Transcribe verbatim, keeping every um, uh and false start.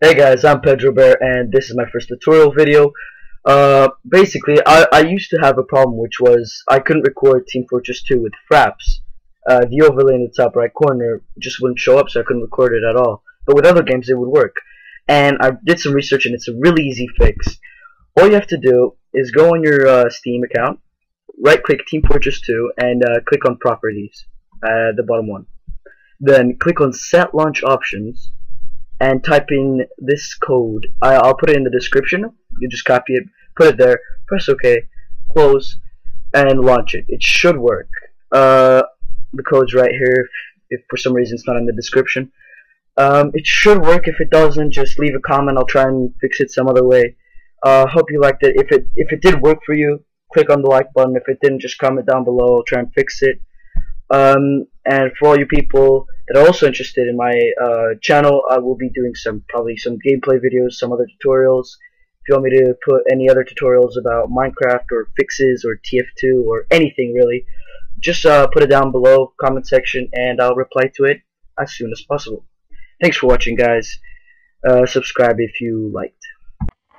Hey guys, I'm Pedro Bear and this is my first tutorial video. Uh, basically, I, I used to have a problem, which was I couldn't record Team Fortress two with Fraps. Uh, the overlay in the top right corner just wouldn't show up, so I couldn't record it at all. But with other games, it would work. And I did some research and it's a really easy fix. All you have to do is go on your uh, Steam account, right-click Team Fortress two, and uh, click on Properties, uh, the bottom one. Then click on Set Launch Options, and type in this code. I, I'll put it in the description. You just copy it, put it there, press OK, close, and launch it. It should work. Uh, the code's right here if, if for some reason it's not in the description. Um, it should work. If it doesn't, just leave a comment. I'll try and fix it some other way. Uh, hope you liked it. If it if it did work for you, click on the like button. If it didn't, just comment down below. I'll try and fix it. Um, and for all you people that are also interested in my uh, channel, I will be doing some probably some gameplay videos, some other tutorials. If you want me to put any other tutorials about Minecraft or fixes or T F two or anything really, just uh, put it down below, comment section, and I'll reply to it as soon as possible. Thanks for watching, guys. Uh, subscribe if you liked.